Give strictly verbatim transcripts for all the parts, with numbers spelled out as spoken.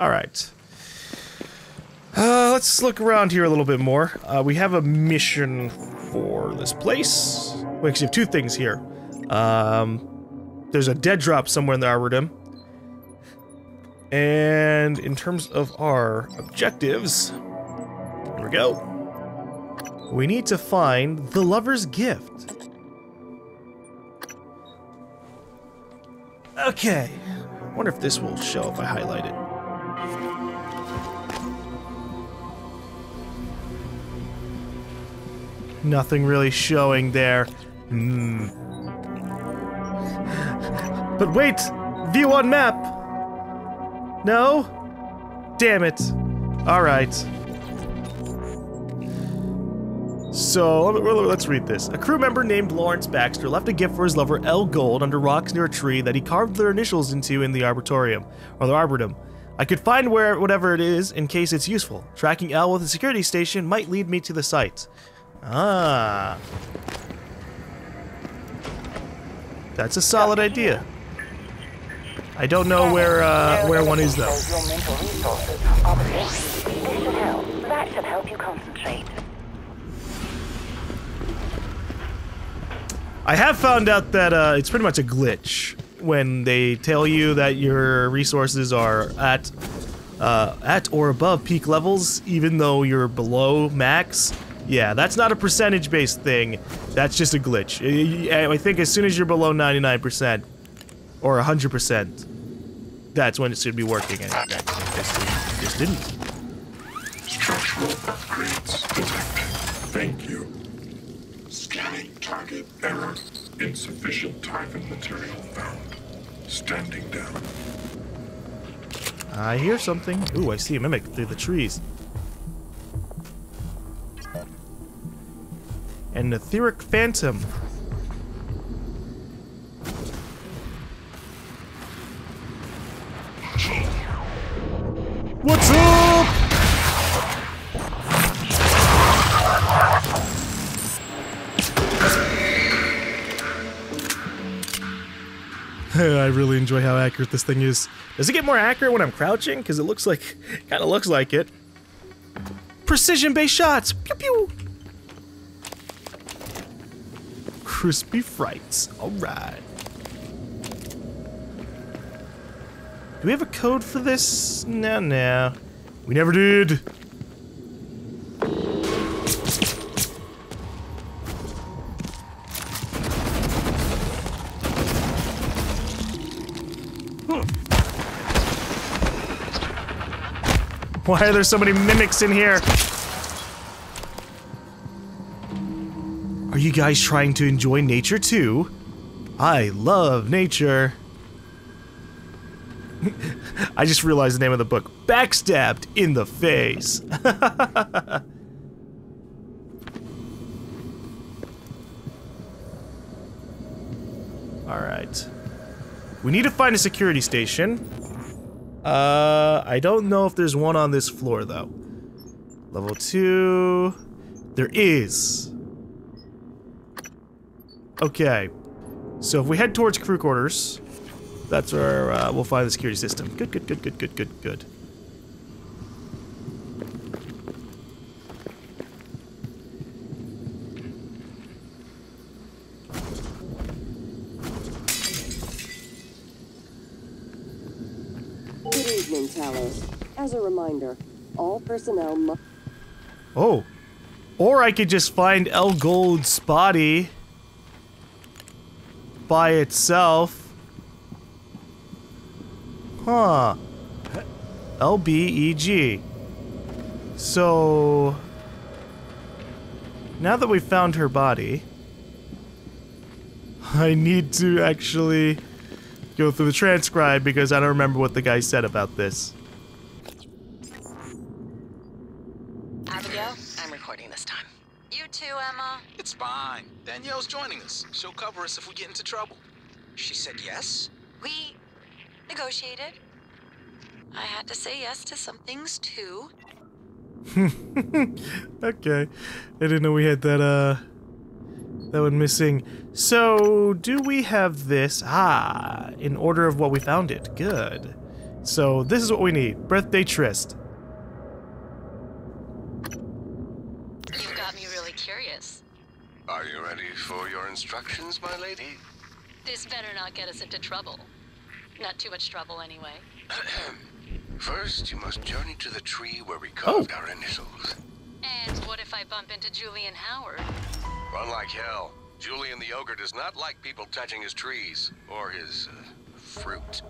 Alright. Uh, let's look around here a little bit more. Uh, we have a mission for this place. We actually have two things here. Um, there's a dead drop somewhere in the Arboretum. And in terms of our objectives, here we go. We need to find the Lover's Gift. Okay. I wonder if this will show if I highlight it. Nothing really showing there. Hmm. But wait! View on map! No? Damn it. Alright. So, let's read this. A crew member named Lawrence Baxter left a gift for his lover El Gold under rocks near a tree that he carved their initials into in the arboretum, or the arboretum. I could find where whatever it is in case it's useful. Tracking El with a security station might lead me to the site. Ah. That's a solid idea. I don't know where uh, where one is though. That should help you concentrate. I have found out that uh, it's pretty much a glitch when they tell you that your resources are at uh, at or above peak levels, even though you're below max. Yeah, that's not a percentage-based thing. That's just a glitch. I think as soon as you're below ninety-nine percent or one hundred percent, that's when it should be working. And that just didn't. Structural upgrades detected. Thank you. Scanning target error. Insufficient Typhon material found. Standing down. I hear something. Ooh, I see a mimic through the trees. An etheric phantom. What's up? I really enjoy how accurate this thing is. Does it get more accurate when I'm crouching? Because it looks like, kind of looks like it. Precision-based shots. Pew pew. Crispy frights. Alright. Do we have a code for this? No, no. We never did! Why are there so many mimics in here? Are you guys trying to enjoy nature too? I love nature. I just realized the name of the book. Backstabbed in the Face. Alright. We need to find a security station. Uh, I don't know if there's one on this floor though. Level two. There is. Okay, so if we head towards crew quarters, that's where uh, we'll find the security system. Good, good, good, good, good, good, good. Good evening, Talos. As a reminder, all personnel must... Oh, or I could just find El Gold's body by itself. Huh. L B E G. So... now that we've found her body, I need to actually go through the transcribe because I don't remember what the guy said about this. Abigail, I'm recording this time. You too, Emma. It's fine. Danielle's joining us. She'll cover us if we get into trouble. She said yes? We negotiated. I had to say yes to some things too. Okay. I didn't know we had that, uh... that one missing. So, do we have this? Ah, in order of what we found it. Good. So this is what we need. Birthday tryst. You've got me really curious. Are you ready for your instructions, my lady? This better not get us into trouble. Not too much trouble, anyway. First, you must journey to the tree where we carved oh. our initials. And what if I bump into Julian Howard? Run like hell. Julian the Ogre does not like people touching his trees, or his, uh, fruit.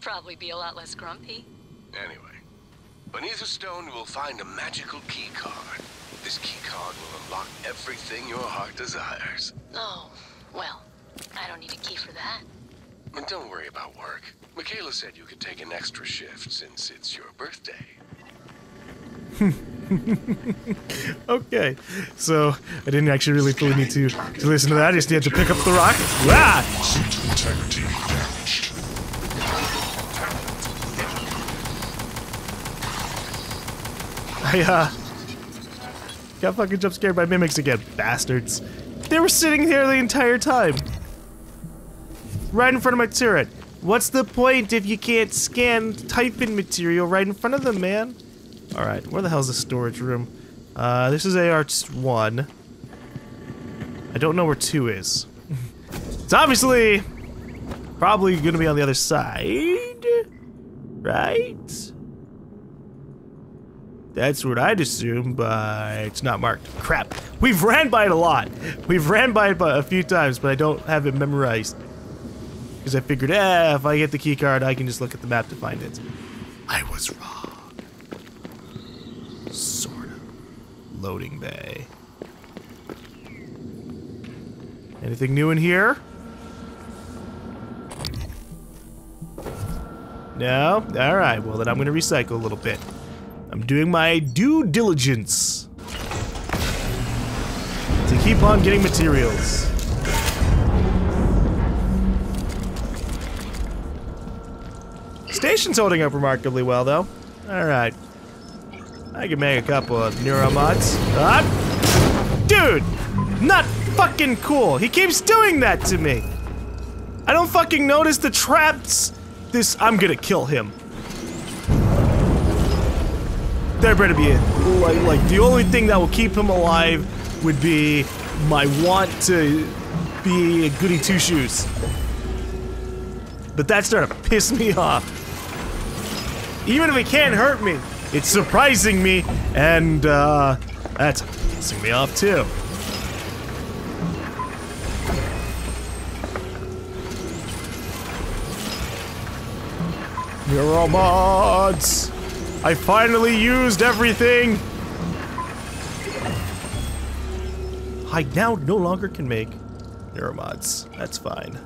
Probably be a lot less grumpy. Anyway, beneath a stone you will find a magical key card. This key card will unlock everything your heart desires. Oh, well, I don't need a key for that. And don't worry about work. Michaela said you could take an extra shift since it's your birthday. Okay, so I didn't actually really fully need to, to listen to that. I just had to pick up the rock. Ah! I uh, got fucking jump scared by mimics again, bastards. They were sitting there the entire time. Right in front of my turret. What's the point if you can't scan Typhon material right in front of them, man? Alright, where the hell's the storage room? Uh, this is A R one. I don't know where two is. It's obviously probably gonna be on the other side, right? That's what I'd assume, but it's not marked. Crap. We've ran by it a lot. We've ran by it a few times, but I don't have it memorized. Because I figured, eh, if I get the key card, I can just look at the map to find it. I was wrong. Sort of. Loading bay. Anything new in here? No? Alright, well then I'm gonna recycle a little bit. I'm doing my due diligence to keep on getting materials. Station's holding up remarkably well, though. Alright. I can make a couple of NeuroMods. Ah! Dude! Not fucking cool! He keeps doing that to me! I don't fucking notice the traps! This- I'm gonna kill him. There better be a- like, like, the only thing that will keep him alive would be my want to be a goody two-shoes. But that's starting to piss me off. Even if it can't hurt me, it's surprising me, and, uh, that's pissing me off, too. NeuroMods! I finally used everything! I now no longer can make NeuroMods. That's fine.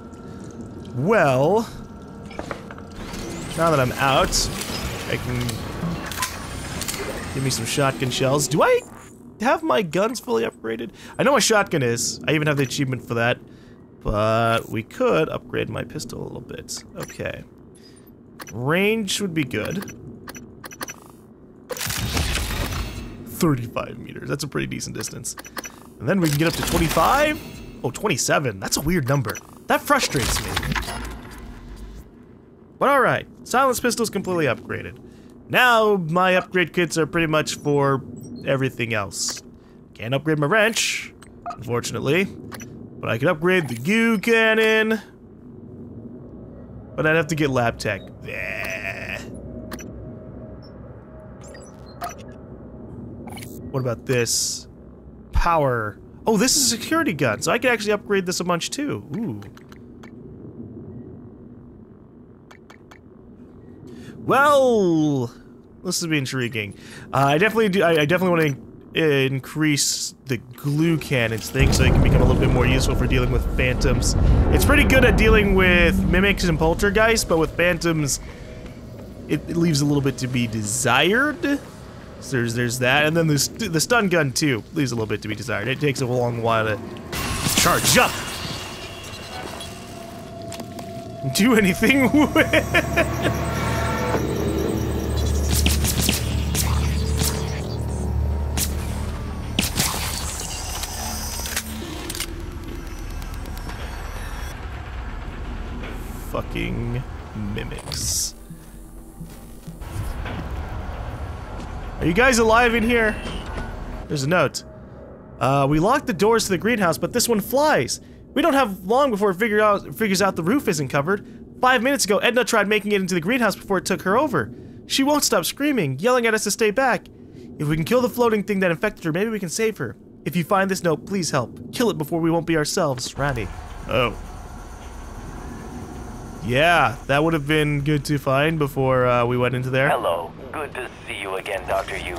Well, now that I'm out, I can give me some shotgun shells. Do I have my guns fully upgraded? I know my shotgun is. I even have the achievement for that. But we could upgrade my pistol a little bit. Okay. Range would be good. thirty-five meters. That's a pretty decent distance. And then we can get up to twenty-five? Oh, twenty-seven. That's a weird number. That frustrates me. But alright, Silence Pistol's completely upgraded. Now, my upgrade kits are pretty much for everything else. Can't upgrade my wrench, unfortunately. But I can upgrade the Gu Cannon. But I'd have to get Lab Tech. Bleh. What about this? Power. Oh, this is a security gun, so I could actually upgrade this a bunch too. Ooh. Well, this will be intriguing. Uh, I definitely do. I, I definitely want to in increase the glue cannons thing, so it can become a little bit more useful for dealing with phantoms. It's pretty good at dealing with mimics and poltergeists, but with phantoms, it, it leaves a little bit to be desired. So there's there's that, and then the st the stun gun too leaves a little bit to be desired. It takes a long while to charge up, do anything with it. Fucking mimics. Are you guys alive in here? There's a note. Uh, we locked the doors to the greenhouse, but this one flies. We don't have long before it figure out, figures out the roof isn't covered. Five minutes ago, Edna tried making it into the greenhouse before it took her over. She won't stop screaming, yelling at us to stay back. If we can kill the floating thing that infected her, maybe we can save her. If you find this note, please help. Kill it before we won't be ourselves, Randy. Oh. Yeah, that would have been good to find before uh, we went into there. Hello. Good to see you again, Doctor Yu.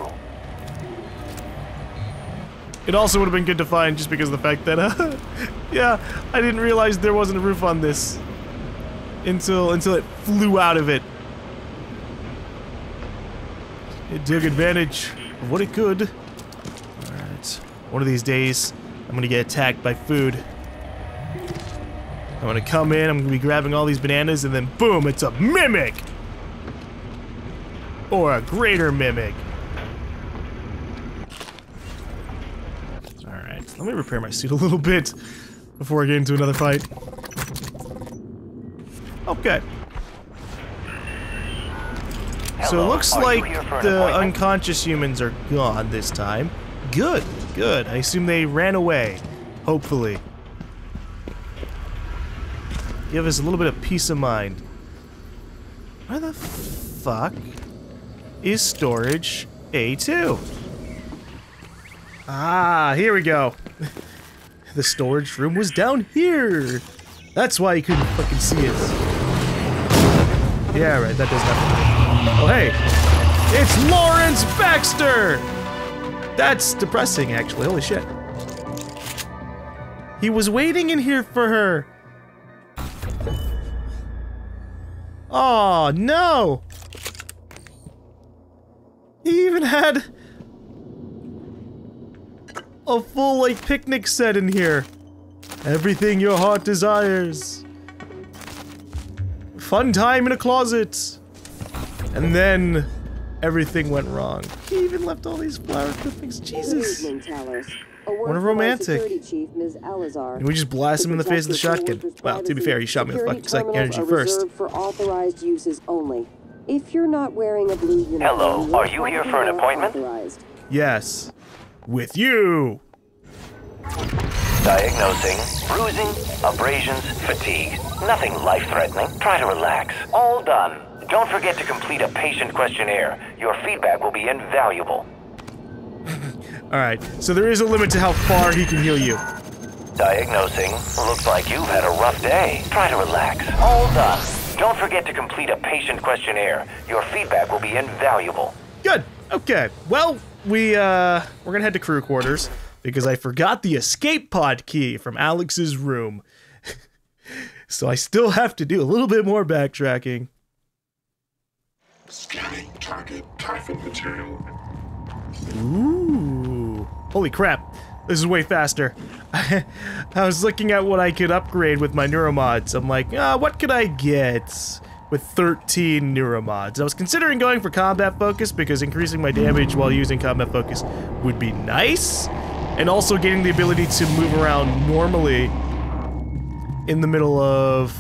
It also would have been good to find just because of the fact that, uh, yeah, I didn't realize there wasn't a roof on this until until it flew out of it. It took advantage of what it could. All right, one of these days I'm gonna get attacked by food. I'm gonna come in, I'm gonna be grabbing all these bananas, and then boom, it's a mimic, or a greater mimic. Let me repair my suit a little bit before I get into another fight. Okay. Hello. So it looks are like the unconscious humans are gone this time. Good, good. I assume they ran away. Hopefully. Give us a little bit of peace of mind. Where the fuck is storage A two? Ah, here we go. The storage room was down here. That's why you couldn't fucking see it. Yeah, right, that does nothing. Oh, hey. It's Lawrence Baxter! That's depressing, actually. Holy shit. He was waiting in here for her. Oh, no. He even had a full, like, picnic set in here. Everything your heart desires. Fun time in a closet. And then everything went wrong. He even left all these flower clippings. Jesus. What a romantic. Chief, and we just blast him in the face of the shotgun. Well, to be fair, he shot me with fucking psychic energy first. For authorized uses only. If you're not wearing a blue uniform, hello, are you here for an appointment? Authorized. Yes. With you! Diagnosing, bruising, abrasions, fatigue. Nothing life-threatening. Try to relax. All done. Don't forget to complete a patient questionnaire. Your feedback will be invaluable. Alright, so there is a limit to how far he can heal you. Diagnosing, looks like you've had a rough day. Try to relax. All done. Don't forget to complete a patient questionnaire. Your feedback will be invaluable. Good. Okay. Well, We, uh, we're gonna head to crew quarters, because I forgot the escape pod key from Alex's room. So I still have to do a little bit more backtracking. Scanning target Typhon material. Ooh. Holy crap. This is way faster. I was looking at what I could upgrade with my NeuroMods. I'm like, ah, what could I get with thirteen NeuroMods? I was considering going for combat focus because increasing my damage while using combat focus would be nice, and also getting the ability to move around normally in the middle of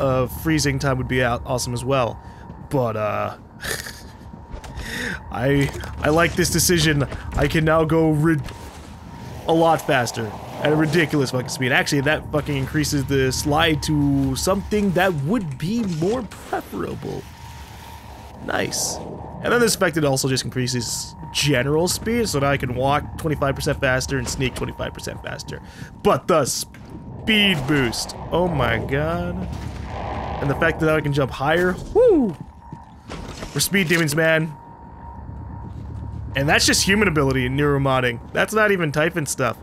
of freezing time would be awesome as well. But uh, I I like this decision. I can now go rid a lot faster. At a ridiculous fucking speed. Actually, that fucking increases the slide to something that would be more preferable. Nice. And then this effect also just increases general speed, so now I can walk twenty-five percent faster and sneak twenty-five percent faster. But the speed boost. Oh my god. And the fact that I can jump higher. Woo! We're speed demons, man. And that's just human ability in neuromodding. That's not even Typhon stuff.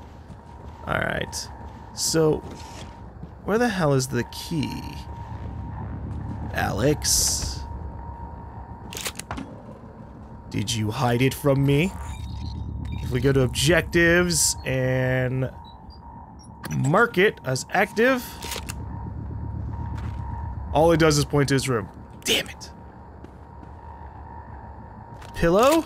Alright, so where the hell is the key? Alex? Did you hide it from me? If we go to objectives and mark it as active, all it does is point to his room. Damn it! Pillow?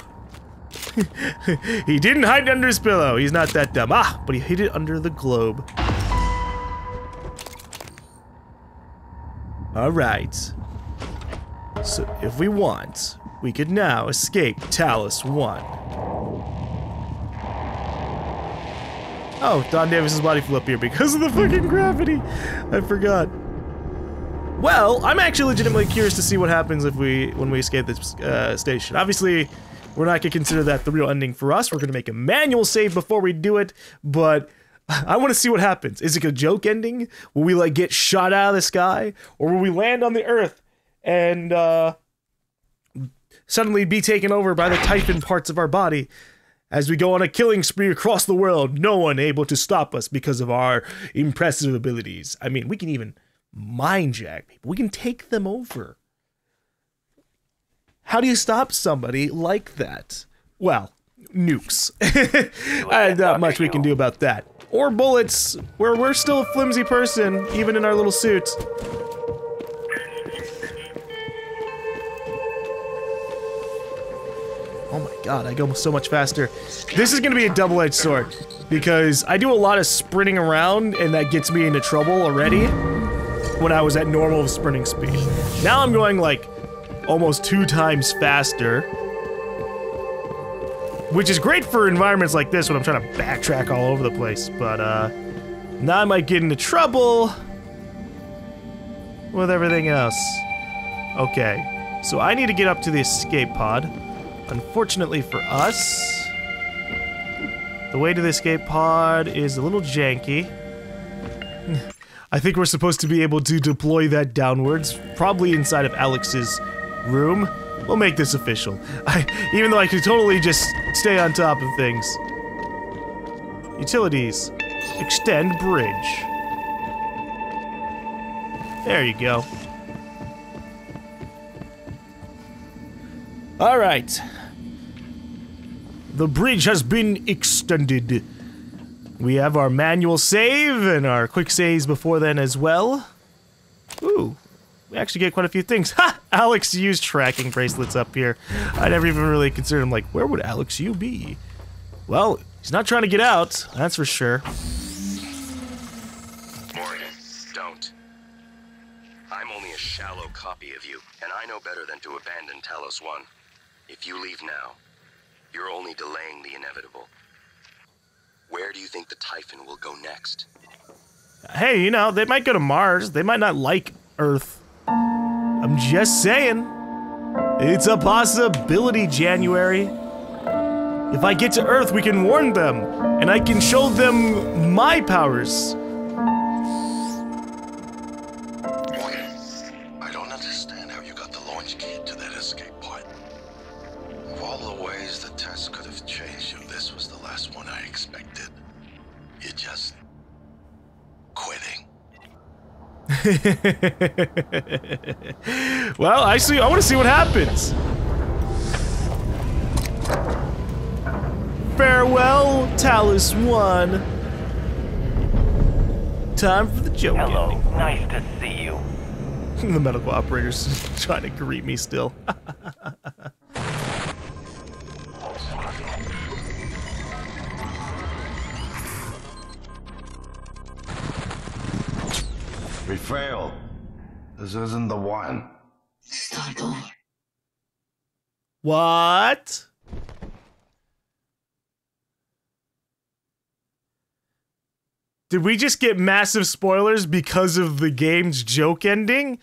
He didn't hide under his pillow. He's not that dumb. Ah, but he hid it under the globe. All right. So if we want, We could now escape Talos One. Oh, Don Davis's body flew up here because of the fucking gravity. I forgot. Well, I'm actually legitimately curious to see what happens if we when we escape this uh, station. Obviously, we're not gonna consider that the real ending for us. We're gonna make a manual save before we do it, but I want to see what happens. Is it a joke ending? Will we like get shot out of the sky, or will we land on the Earth and uh, suddenly be taken over by the Typhon parts of our body? As we go on a killing spree across the world, no one able to stop us because of our impressive abilities. I mean, we can even mind-jack people. We can take them over. How do you stop somebody like that? Well, nukes. And not much we can do about that. Or bullets, where we're still a flimsy person, even in our little suits. Oh my god, I go so much faster. This is gonna be a double-edged sword, because I do a lot of sprinting around, and that gets me into trouble already when I was at normal sprinting speed. Now I'm going, like, almost two times faster, which is great for environments like this when I'm trying to backtrack all over the place, but, uh, now I might get into trouble with everything else. Okay, so I need to get up to the escape pod. Unfortunately for us, the way to the escape pod is a little janky. I think we're supposed to be able to deploy that downwards, probably inside of Alex's room. We'll make this official. I, even though I could totally just stay on top of things. Utilities. Extend bridge. There you go. Alright. The bridge has been extended. We have our manual save and our quick saves before then as well. Ooh, we actually get quite a few things. Ha! Alex used tracking bracelets up here. I never even really considered him, like, where would Alex Yu be? Well, he's not trying to get out, that's for sure. Morgan, don't. I'm only a shallow copy of you, and I know better than to abandon Talos One. If you leave now, you're only delaying the inevitable. Where do you think the Typhon will go next? Hey, you know, they might go to Mars. They might not like Earth. I'm just saying. It's a possibility, January. If I get to Earth, we can warn them, and I can show them my powers. Well, I see. I want to see what happens. Farewell, Talos One. Time for the joke. Hello, ending. Nice to see you. The medical operator's trying to greet me still. We failed. This isn't the one. Start over. What? Did we just get massive spoilers because of the game's joke ending?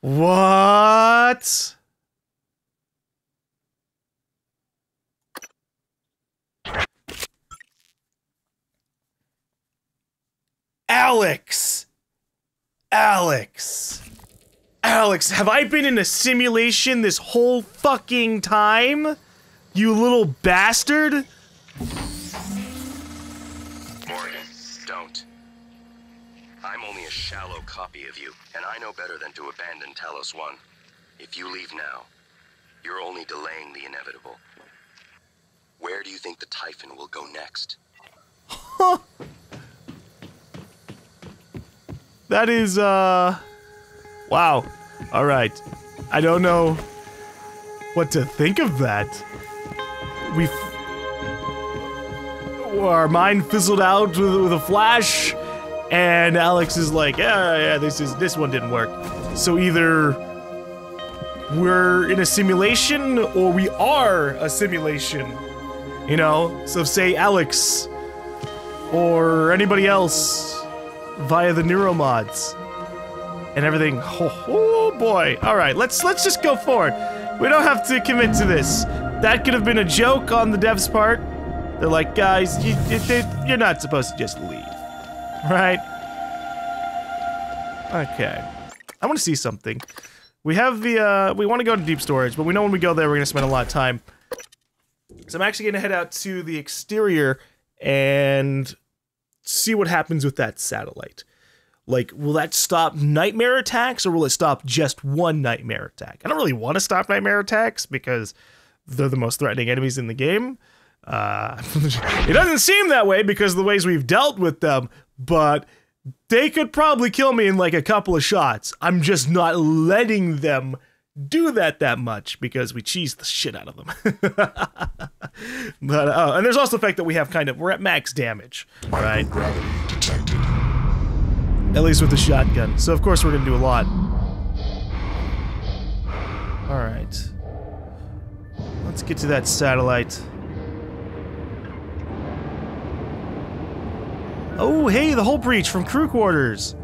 What? Alex! Alex! Alex, have I been in a simulation this whole fucking time? You little bastard! Morgan, don't. I'm only a shallow copy of you, and I know better than to abandon Talos One. If you leave now, you're only delaying the inevitable. Where do you think the Typhon will go next? Huh! That is, uh... wow. Alright. I don't know what to think of that. We... Our mind fizzled out with, with a flash, and Alex is like, yeah, yeah, this is- this one didn't work. So either... we're in a simulation or we are a simulation, you know? So say Alex or anybody else via the NeuroMods and everything. Oh, oh boy. All right, let's let's just go forward. We don't have to commit to this. That could have been a joke on the devs' part. They're like, guys, you, you, you're not supposed to just leave, right? Okay. I want to see something. We have the, uh, we want to go to deep storage, but we know when we go there, we're going to spend a lot of time. So I'm actually going to head out to the exterior and see what happens with that satellite. Like, will that stop nightmare attacks, or will it stop just one nightmare attack? I don't really want to stop nightmare attacks, because they're the most threatening enemies in the game. Uh, it doesn't seem that way because of the ways we've dealt with them, but they could probably kill me in like a couple of shots. I'm just not letting them do that that much because we cheese the shit out of them. But uh, and there's also the fact that we have kind of, we're at max damage, right? Microgravity detected. At least with the shotgun. So of course we're gonna do a lot. All right. Let's get to that satellite. Oh, hey, the whole breach from crew quarters.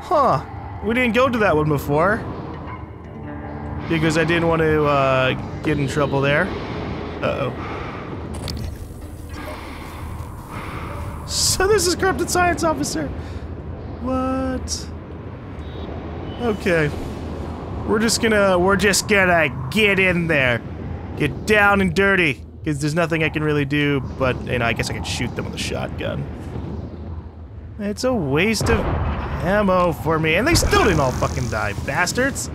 Huh. We didn't go to that one before. Because I didn't want to, uh, get in trouble there. Uh-oh. So this is corrupted science officer. What? Okay. We're just gonna, we're just gonna get in there. Get down and dirty. Because there's nothing I can really do, but, you know, I guess I can shoot them with a shotgun. It's a waste of ammo for me, and they still didn't all fucking die, bastards!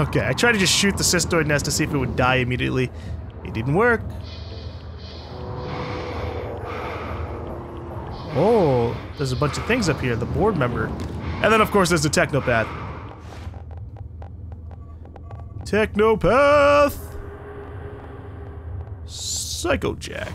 Okay, I tried to just shoot the cystoid nest to see if it would die immediately. It didn't work. Oh, there's a bunch of things up here, the board member. And then of course there's the Technopath. Technopath! Psycho Jack.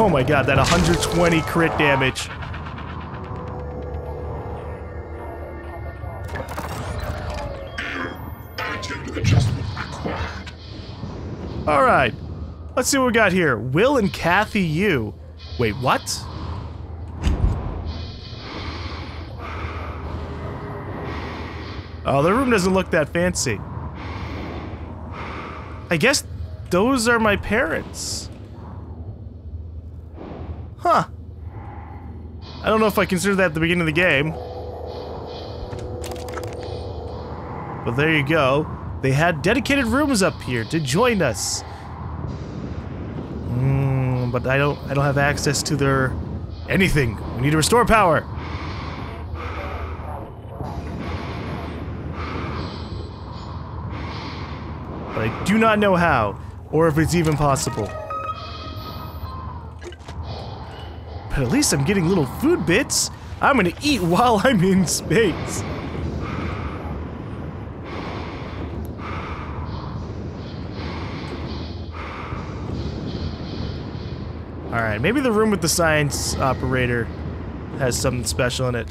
Oh my god, that one hundred twenty crit damage. Alright, let's see what we got here. Will and Kathy Yu. Wait, what? Oh, the room doesn't look that fancy. I guess those are my parents. Huh. I don't know if I considered that at the beginning of the game. But there you go. They had dedicated rooms up here to join us. Mm, but I don't I don't have access to their anything. We need to restore power. But I do not know how, or if it's even possible. But at least I'm getting little food bits. I'm gonna eat while I'm in space. Alright, maybe the room with the science operator has something special in it.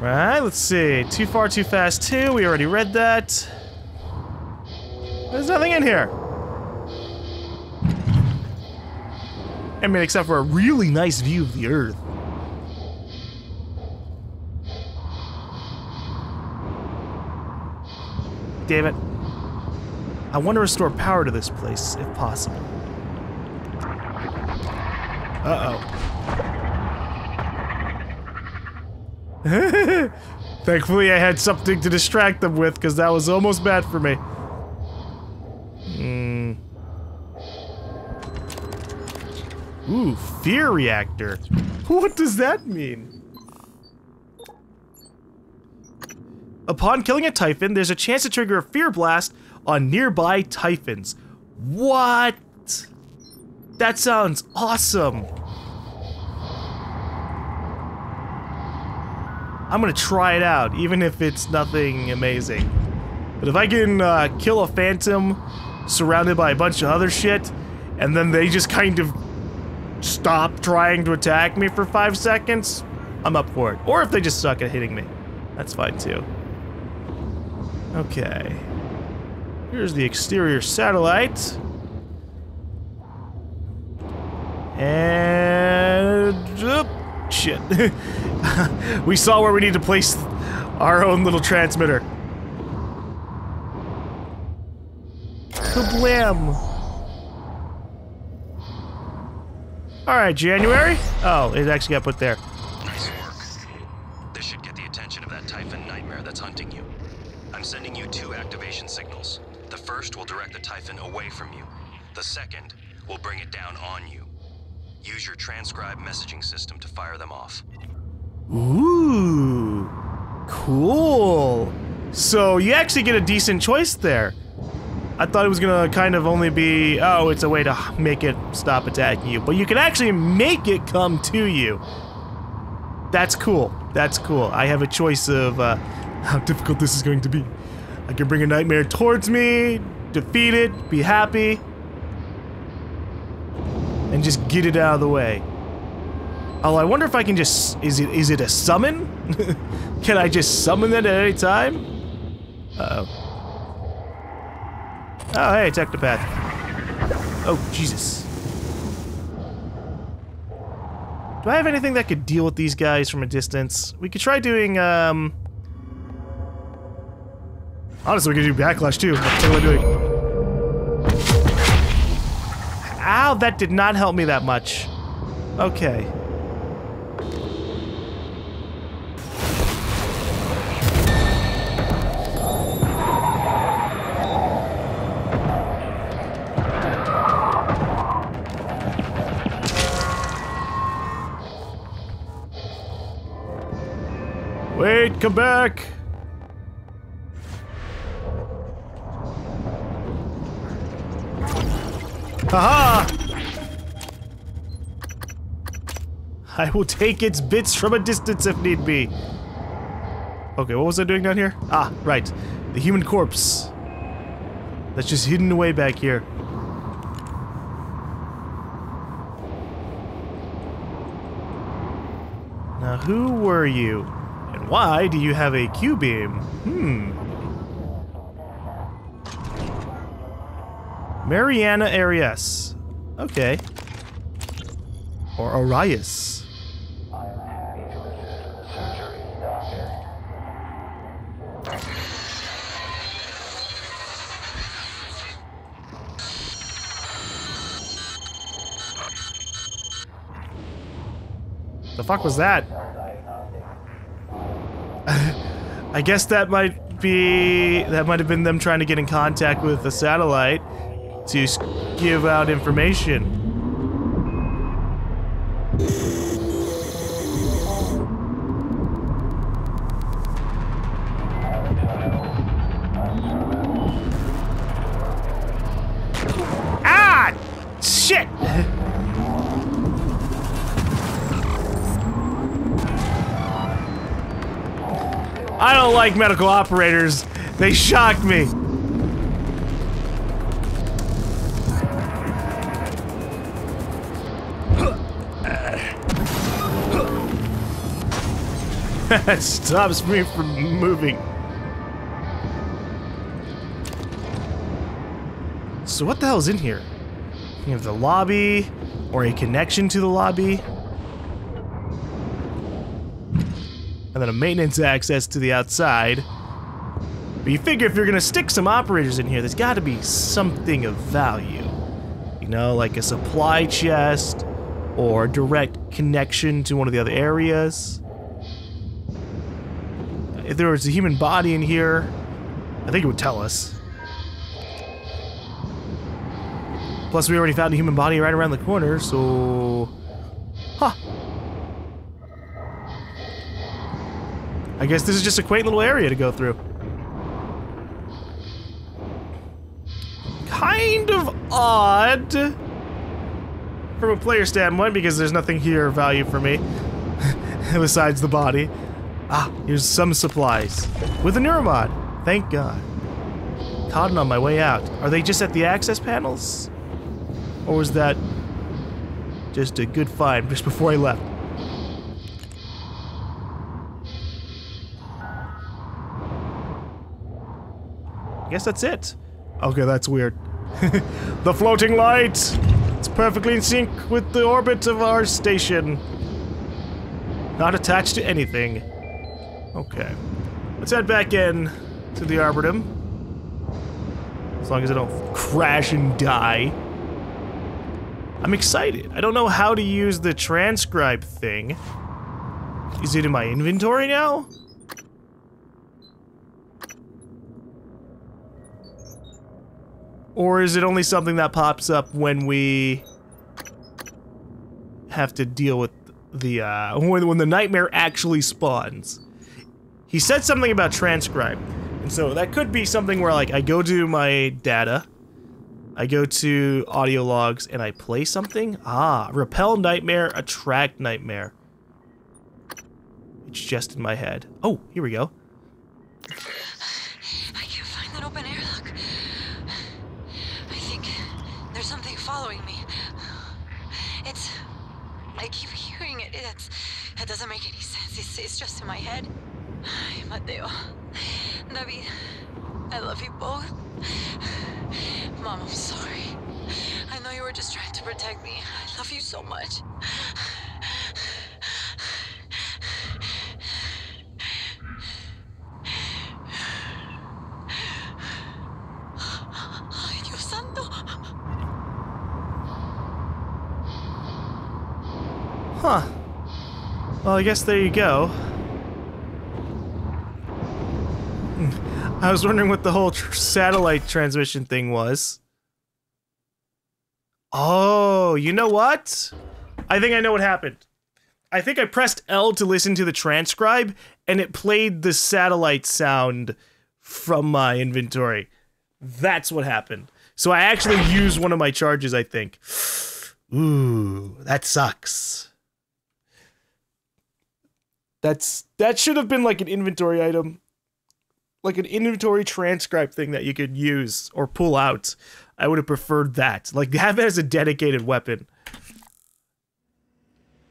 Alright, let's see. Too far, too fast, too. We already read that. There's nothing in here. I mean, except for a really nice view of the Earth. Damn it. I want to restore power to this place, if possible. Uh-oh. Thankfully, I had something to distract them with, because that was almost bad for me. Mm. Ooh, Fear Reactor. What does that mean? Upon killing a Typhon, there's a chance to trigger a Fear Blast on nearby Typhons. What? That sounds awesome. I'm gonna try it out, even if it's nothing amazing. But if I can uh, kill a phantom surrounded by a bunch of other shit, and then they just kind of stop trying to attack me for five seconds, I'm up for it. Or if they just suck at hitting me, that's fine too. Okay. Here's the exterior satellite. And... oop, shit. We saw where we need to place our own little transmitter. Kablam! Alright, January? Oh, it actually got put there. Nice work. This should get the attention of that Typhon nightmare that's hunting you. I'm sending you two activation signals. The first will direct the Typhon away from you. The second will bring it down on you. Use your transcribe messaging system to fire them off. Ooh, cool. So you actually get a decent choice there. I thought it was gonna kind of only be, oh, it's a way to make it stop attacking you, but you can actually make it come to you. That's cool. That's cool. I have a choice of uh, how difficult this is going to be. I can bring a nightmare towards me, defeat it, be happy, and just get it out of the way. Oh, I wonder if I can just... is it is it a summon? Can I just summon that at any time? Uh-oh. Oh, hey, Technopath. Oh, Jesus. Do I have anything that could deal with these guys from a distance? We could try doing, um... honestly, we could do Backlash, too. What am I doing? Ow, that did not help me that much. Okay. Wait, come back. Haha! I will take its bits from a distance if need be. Okay, what was I doing down here? Ah, right. The human corpse. That's just hidden away back here. Now, who were you? And why do you have a Q-beam? Hmm. Mariana Arias. Okay. Or Arias. The fuck was that? I guess that might be... that might have been them trying to get in contact with the satellite to give out information. Ah! Shit! I don't like medical operators. They shocked me. That stops me from moving. So what the hell is in here? You have the lobby, or a connection to the lobby. And then a maintenance access to the outside. But you figure if you're gonna stick some operators in here, there's gotta be something of value. You know, like a supply chest, or direct connection to one of the other areas. If there was a human body in here, I think it would tell us. Plus, we already found a human body right around the corner, so... Huh. I guess this is just a quaint little area to go through. Kind of odd from a player standpoint, because there's nothing here of value for me besides the body. Ah, here's some supplies. With a NeuroMod. Thank God. Cotton on my way out. Are they just at the access panels? Or was that just a good find just before I left? I guess that's it. Okay, that's weird. The floating light! It's perfectly in sync with the orbit of our station. Not attached to anything. Okay. Let's head back in to the Arboretum. As long as I don't crash and die. I'm excited. I don't know how to use the transcribe thing. Is it in my inventory now? Or is it only something that pops up when we have to deal with the, uh, when, when the nightmare actually spawns? He said something about transcribe, and so that could be something where, like, I go to my data, I go to audio logs, and I play something? Ah, repel nightmare, attract nightmare. It's just in my head. Oh, here we go. I can't find that open airlock. I think there's something following me. It's... I keep hearing it. It's, it doesn't make any sense. It's, it's just in my head. Ay, Mateo, Navi, I love you both. Mom, I'm sorry. I know you were just trying to protect me. I love you so much. Ay, Dios santo. Huh. Well, I guess there you go. I was wondering what the whole tr satellite transmission thing was. Oh, you know what? I think I know what happened. I think I pressed L to listen to the transcribe, and it played the satellite sound from my inventory. That's what happened. So I actually used one of my charges, I think. Ooh, that sucks. That's, that should have been like an inventory item. Like an inventory transcribe thing that you could use or pull out. I would have preferred that. Like, have it as a dedicated weapon.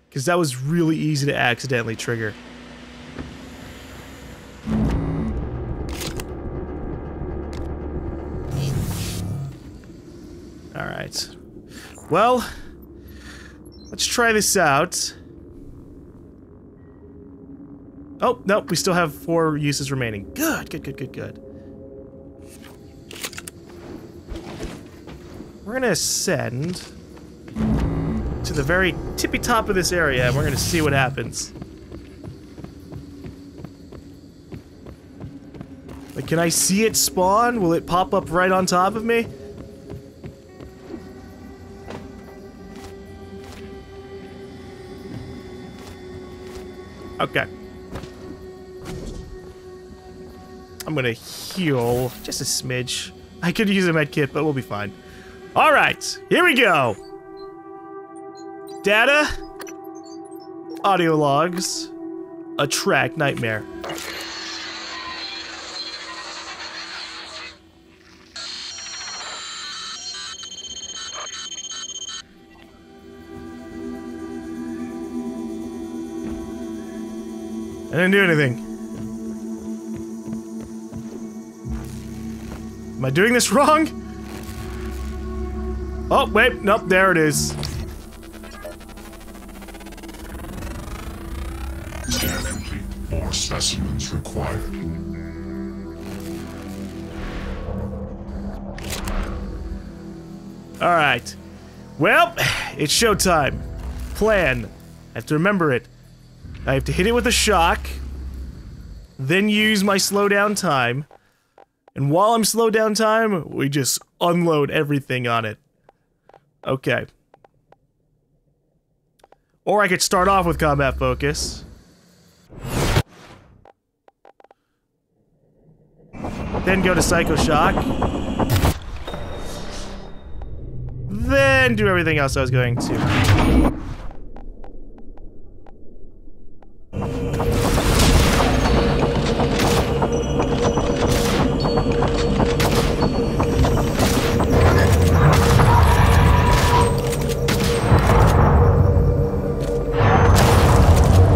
Because that was really easy to accidentally trigger. Alright. Well, let's try this out. Oh, nope, we still have four uses remaining. Good, good, good, good, good. We're gonna ascend to the very tippy top of this area, and we're gonna see what happens. Like, can I see it spawn? Will it pop up right on top of me? Okay. I'm gonna heal just a smidge. I could use a med kit, but we'll be fine. All right, here we go. Data, audio logs, attract nightmare. I didn't do anything. Am I doing this wrong? Oh, wait, nope, there it is. Scan complete. More specimens required. Alright. Well, it's showtime. Plan. I have to remember it. I have to hit it with a shock, then use my slow down time. And while I'm slow down time, we just unload everything on it. Okay. Or I could start off with combat focus. Then go to Psycho Shock. Then do everything else I was going to.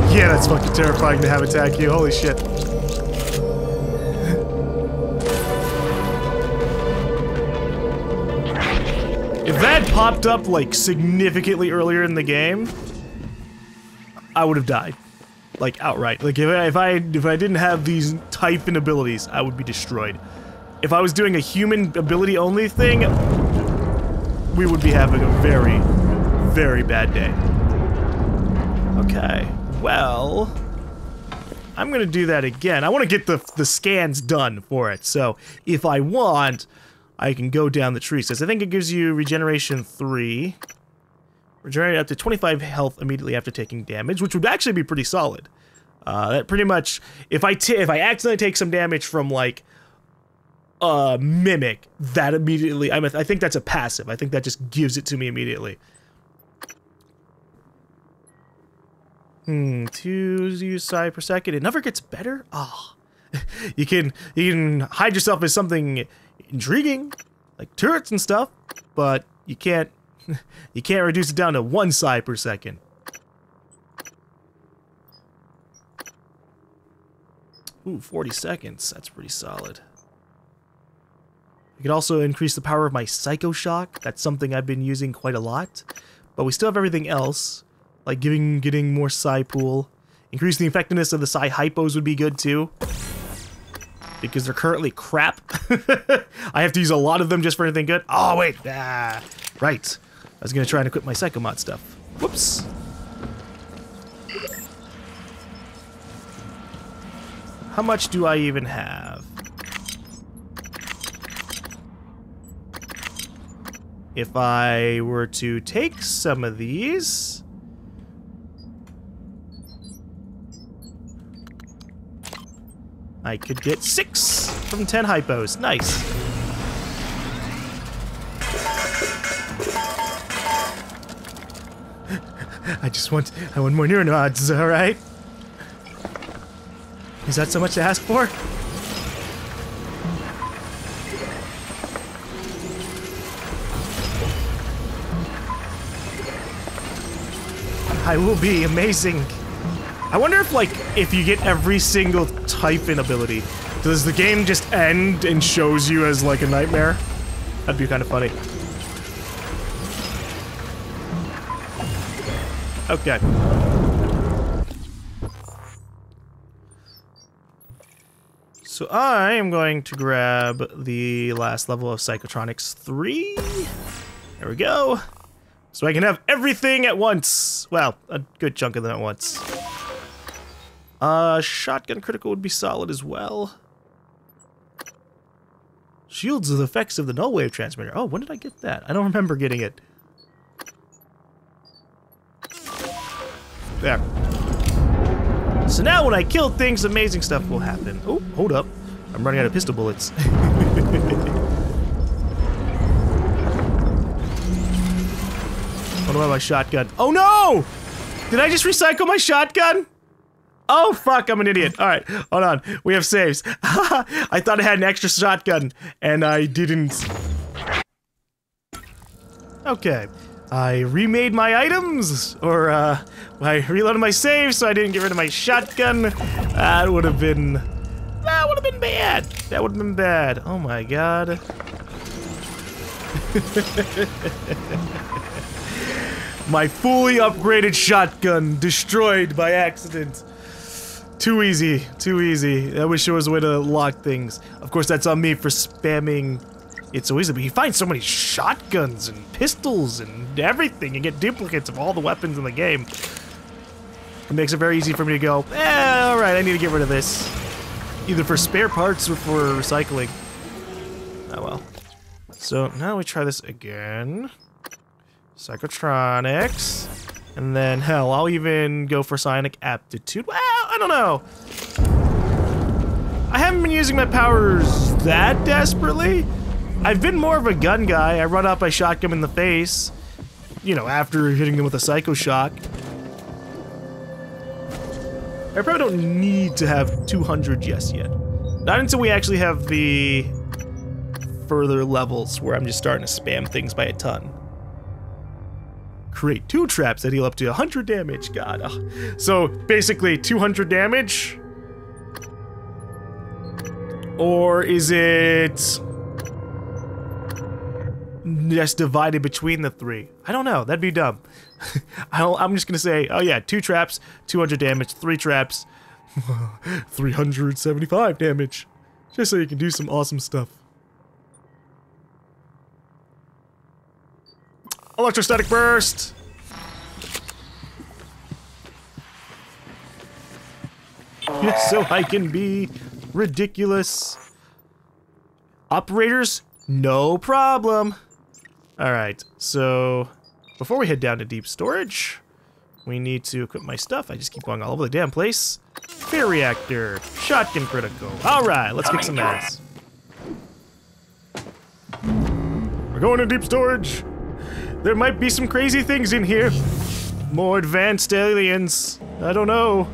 Yeah, that's fucking terrifying to have attack you. Holy shit. If that popped up, like, significantly earlier in the game, I would have died. Like, outright. Like, if I, if I, if I didn't have these Typhon abilities, I would be destroyed. If I was doing a human ability only thing, we would be having a very, very bad day. Okay. Well, I'm gonna do that again. I want to get the the scans done for it, so if I want, I can go down the tree. Says I think it gives you regeneration three, regenerate up to twenty-five health immediately after taking damage, which would actually be pretty solid. Uh, that pretty much, if I t if I accidentally take some damage from like a uh, mimic, that immediately I mean, I think that's a passive. I think that just gives it to me immediately. Hmm, two U S I per second. It never gets better? Ah. Oh. you can you can hide yourself as something intriguing, like turrets and stuff, but you can't you can't reduce it down to one psi per second. Ooh, forty seconds. That's pretty solid. I could also increase the power of my Psycho Shock. That's something I've been using quite a lot. But we still have everything else. Like giving, getting more psi pool. Increasing the effectiveness of the psi hypos would be good too. Because they're currently crap. I have to use a lot of them just for anything good. Oh wait, ah, right. I was gonna try and equip my Psychomod stuff. Whoops. How much do I even have? If I were to take some of these, I could get six from ten hypos. Nice. I just want, I want more NeuroMods, alright? Is that so much to ask for? I will be amazing. I wonder if, like, if you get every single Typhon ability, does the game just end and shows you as, like, a nightmare? That'd be kind of funny. Okay. So I am going to grab the last level of Psychotronics three. There we go. So I can have everything at once. Well, a good chunk of them at once. Uh, shotgun critical would be solid as well. Shields the effects of the null wave transmitter. Oh, when did I get that? I don't remember getting it. There. So now when I kill things, amazing stuff will happen. Oh, hold up. I'm running out of pistol bullets. What about my shotgun? Oh no! Did I just recycle my shotgun? Oh fuck, I'm an idiot. Alright, hold on. We have saves. I thought I had an extra shotgun, and I didn't. Okay. I remade my items, or uh, I reloaded my saves so I didn't get rid of my shotgun. That would have been, that would have been bad. That would have been bad. Oh my god. My fully upgraded shotgun destroyed by accident. Too easy, too easy. I wish there was a way to lock things. Of course, that's on me for spamming it so easily, but you find so many shotguns and pistols and everything. You get duplicates of all the weapons in the game. It makes it very easy for me to go, eh, alright, I need to get rid of this. Either for spare parts or for recycling. Oh well. So, now we try this again. Psychotronics. And then, hell, I'll even go for Psionic Aptitude. Well, I don't know. I haven't been using my powers that desperately. I've been more of a gun guy. I run up, I shock him in the face. You know, after hitting him with a Psycho Shock. I probably don't need to have two hundred just yet. Not until we actually have the further levels where I'm just starting to spam things by a ton. Create two traps that heal up to one hundred damage. God. Oh. So basically two hundred damage? Or is it just divided between the three? I don't know. That'd be dumb. I don't, I'm just gonna say, oh yeah, two traps, two hundred damage, three traps, three hundred seventy-five damage. Just so you can do some awesome stuff. Electrostatic Burst! Yes, so I can be ridiculous. Operators? No problem. Alright, so before we head down to deep storage, we need to equip my stuff. I just keep going all over the damn place. Fear Reactor, shotgun critical. Alright, let's kick some ass. We're going to deep storage. There might be some crazy things in here. More advanced aliens. I don't know.